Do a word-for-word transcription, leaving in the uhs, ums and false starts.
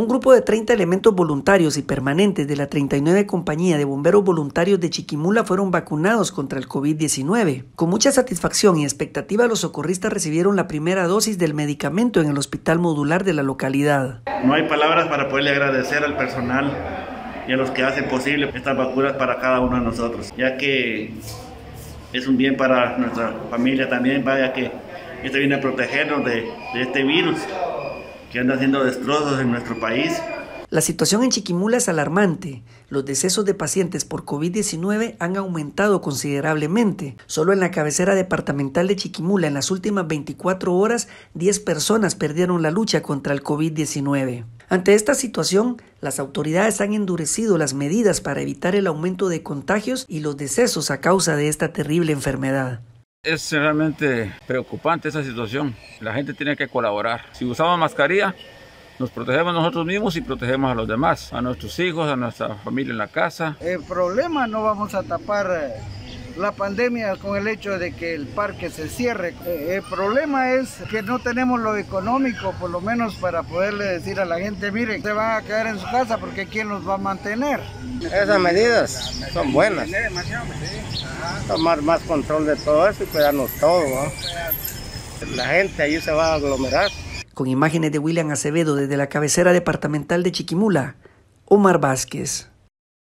Un grupo de treinta elementos voluntarios y permanentes de la treinta y nueve Compañía de Bomberos Voluntarios de Chiquimula fueron vacunados contra el COVID diecinueve. Con mucha satisfacción y expectativa, los socorristas recibieron la primera dosis del medicamento en el hospital modular de la localidad. No hay palabras para poderle agradecer al personal y a los que hacen posible estas vacunas para cada uno de nosotros, ya que es un bien para nuestra familia también, vaya que esto viene a protegernos de, de este virus que anda haciendo destrozos en nuestro país. La situación en Chiquimula es alarmante. Los decesos de pacientes por COVID diecinueve han aumentado considerablemente. Solo en la cabecera departamental de Chiquimula, en las últimas veinticuatro horas, diez personas perdieron la lucha contra el COVID diecinueve. Ante esta situación, las autoridades han endurecido las medidas para evitar el aumento de contagios y los decesos a causa de esta terrible enfermedad. Es realmente preocupante esa situación. La gente tiene que colaborar. Si usamos mascarilla, nos protegemos nosotros mismos y protegemos a los demás, a nuestros hijos, a nuestra familia en la casa. El problema no vamos a tapar la pandemia con el hecho de que el parque se cierre. El problema es que no tenemos lo económico, por lo menos para poderle decir a la gente, miren, se van a quedar en su casa porque ¿quién los va a mantener? Esas medidas son buenas. Tomar más control de todo eso y cuidarnos todos, ¿no? La gente ahí se va a aglomerar. Con imágenes de William Acevedo desde la cabecera departamental de Chiquimula, Omar Vázquez.